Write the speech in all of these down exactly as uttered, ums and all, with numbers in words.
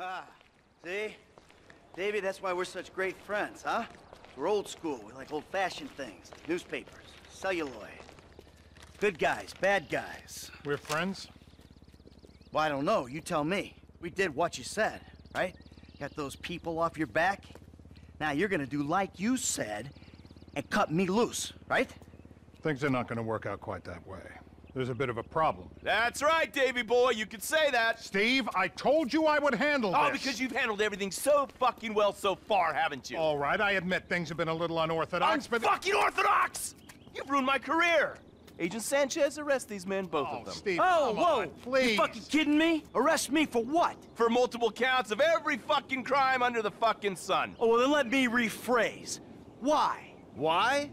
Ah, see? David, that's why we're such great friends, huh? We're old school. We like old-fashioned things. Newspapers, celluloid. Good guys, bad guys. We're friends? Well, I don't know. You tell me. We did what you said, right? Got those people off your back. Now you're gonna do like you said and cut me loose, right? Things are not gonna work out quite that way. There's a bit of a problem. That's right, Davy boy, you could say that. Steve, I told you I would handle oh, this. Oh, because you've handled everything so fucking well so far, haven't you? All right, I admit things have been a little unorthodox, I'm but- fucking orthodox! You've ruined my career! Agent Sanchez, arrest these men, both oh, of them. Steve, oh, whoa! On, please. You fucking kidding me? Arrest me for what? For multiple counts of every fucking crime under the fucking sun. Oh, well, then let me rephrase. Why? Why?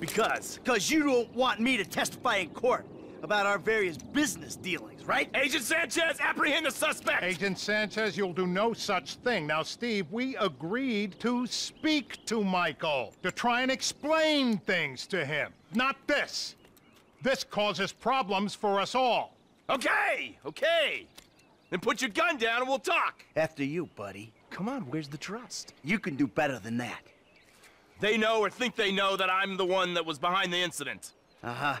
Because. Because you don't want me to testify in court about our various business dealings, right? Agent Sanchez, apprehend the suspect! Agent Sanchez, you'll do no such thing. Now, Steve, we agreed to speak to Michael, to try and explain things to him, not this. This causes problems for us all. Okay, okay. Then put your gun down and we'll talk. After you, buddy. Come on, where's the trust? You can do better than that. They know or think they know that I'm the one that was behind the incident. Uh-huh.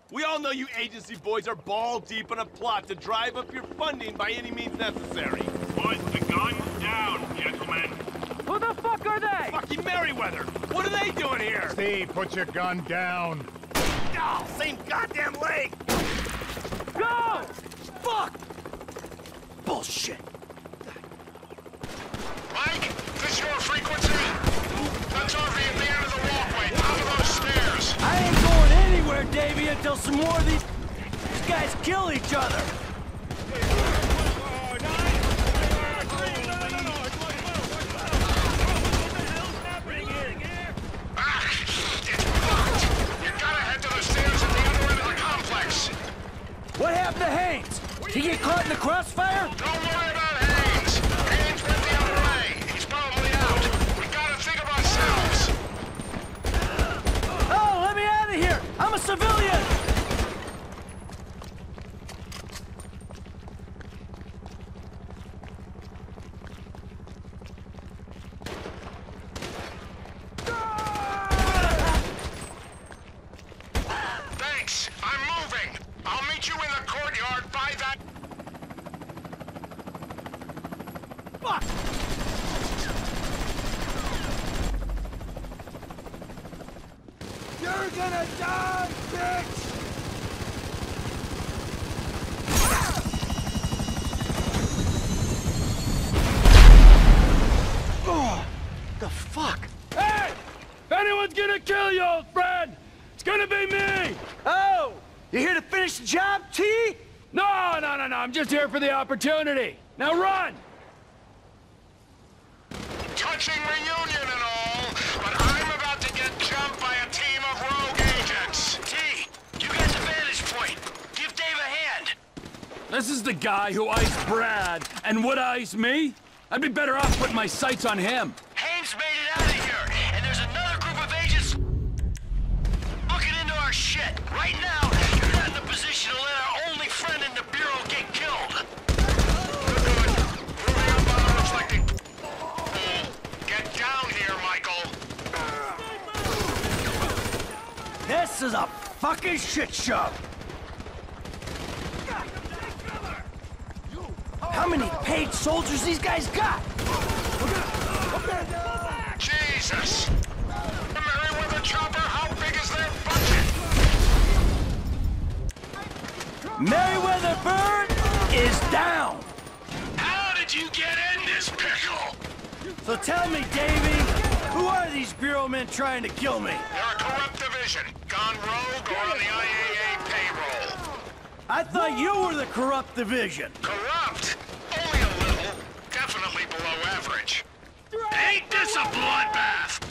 We all know you agency boys are ball deep in a plot to drive up your funding by any means necessary. Put the guns down, gentlemen. Who the fuck are they? Fucking Merryweather. What are they doing here? Steve, put your gun down. Oh, same goddamn leg. Go! Fuck! Bullshit. Mike, this your frequency? That's R V at the end of the walkway, out of those stairs. I ain't going anywhere, Davy, until some more of these, these guys kill each other. What happened to Haynes? Did he get caught in the crossfire? Don't worry about Haynes. Haynes went the other way. He's probably out. We gotta think of ourselves. Oh, let me out of here. I'm a civilian. I'm just here for the opportunity. Now run! Touching reunion and all, but I'm about to get jumped by a team of rogue agents. T, you got the vantage point. Give Dave a hand. This is the guy who iced Brad and would ice me? I'd be better off putting my sights on him. Haynes made it out of here, and there's another group of agents looking into our shit. Right now, you're not in a position to let our only friend in the bureau get killed. Get down here, Michael. This is a fucking shit show. How many paid soldiers these guys got? Jesus. The Merryweather chopper, how big is their budget? Merryweather Bird is down! How did you get in this pickle? So tell me, Davy, who are these Bureau men trying to kill me? They're a corrupt division, gone rogue or on the I A A payroll. I thought you were the corrupt division. Corrupt? Only a little. Definitely below average. Ain't this a bloodbath?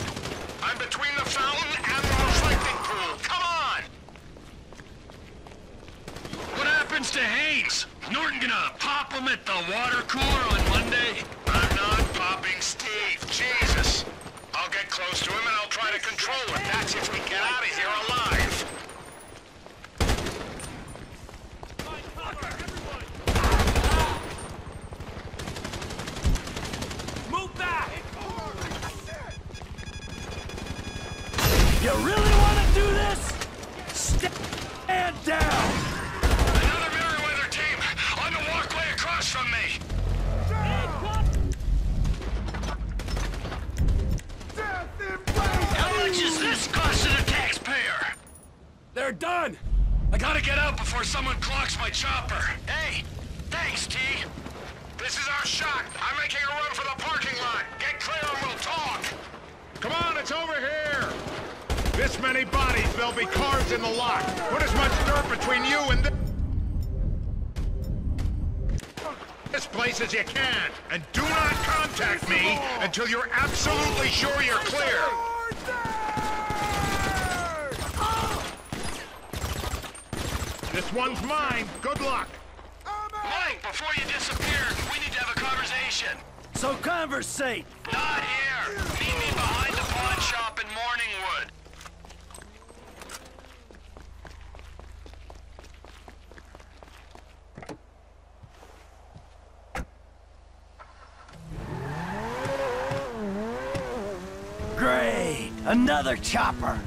You really want to do this? Stand down! Another Merryweather team on the walkway across from me! How much is this costing the taxpayer? They're done! I gotta get out before someone clocks my chopper. Hey, thanks, T. This is our shot. I'm making a run for the parking lot. Get clear and we'll talk. Come on, it's over here. This many bodies, there'll be cars in the lot. Put as much dirt between you and this, this place as you can. And do not contact me until you're absolutely sure you're clear. This one's mine. Good luck. Mike, before you disappear, we need to have a conversation. So conversate. Not here. Meet me behind the pawn shop in Morningwood. Great. Another chopper.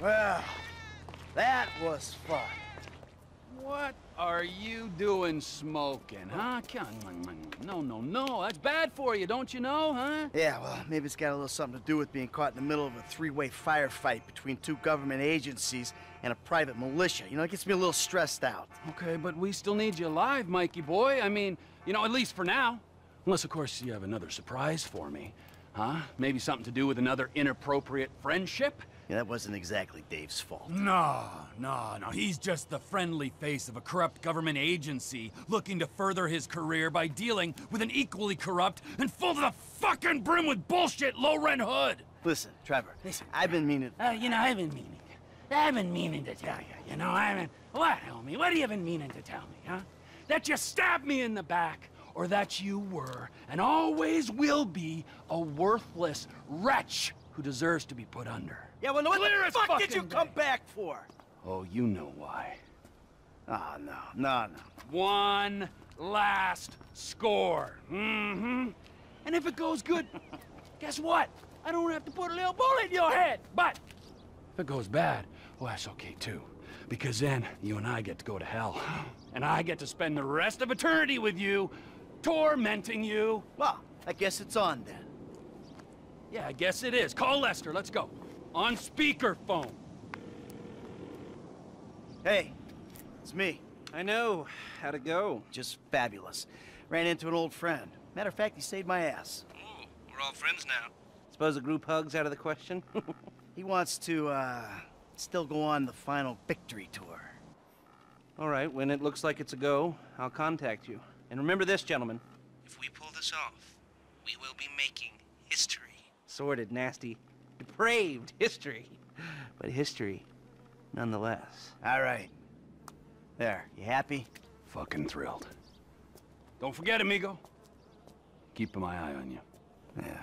Well, that was fun. What are you doing smoking, huh? No, no, no. That's bad for you, don't you know, huh? Yeah, well, maybe it's got a little something to do with being caught in the middle of a three-way firefight between two government agencies and a private militia. You know, it gets me a little stressed out. Okay, but we still need you alive, Mikey boy. I mean, you know, at least for now. Unless, of course, you have another surprise for me, huh? Maybe something to do with another inappropriate friendship? Yeah, that wasn't exactly Dave's fault. No, no, no. He's just the friendly face of a corrupt government agency looking to further his career by dealing with an equally corrupt and full to the fucking brim with bullshit low-rent hood. Listen, Trevor, Listen, I've been meaning... Uh, you know, I've been meaning... I've been meaning to tell you, you know, I've been... What, homie? What have you been meaning to tell me, huh? That you stabbed me in the back, or that you were, and always will be, a worthless wretch who deserves to be put under. Yeah, well, what the fuck did you come back for? Oh, you know why. Ah, no, no, no. One last score. Mm-hmm. And if it goes good, guess what? I don't have to put a little bullet in your head. But if it goes bad, well, that's okay, too. Because then you and I get to go to hell. And I get to spend the rest of eternity with you, tormenting you. Well, I guess it's on, then. Yeah, I guess it is. Call Lester. Let's go. On speakerphone. Hey, it's me. I know. How'd it go? Just fabulous. Ran into an old friend. Matter of fact, he saved my ass. Ooh, we're all friends now. Suppose a group hug's out of the question? He wants to, uh, still go on the final victory tour. All right, when it looks like it's a go, I'll contact you. And remember this, gentlemen. If we pull this off, we will be making history. Sordid, nasty, depraved history, but history nonetheless. All right. There, you happy? Fucking thrilled. Don't forget, amigo. Keeping my eye on you. Yeah.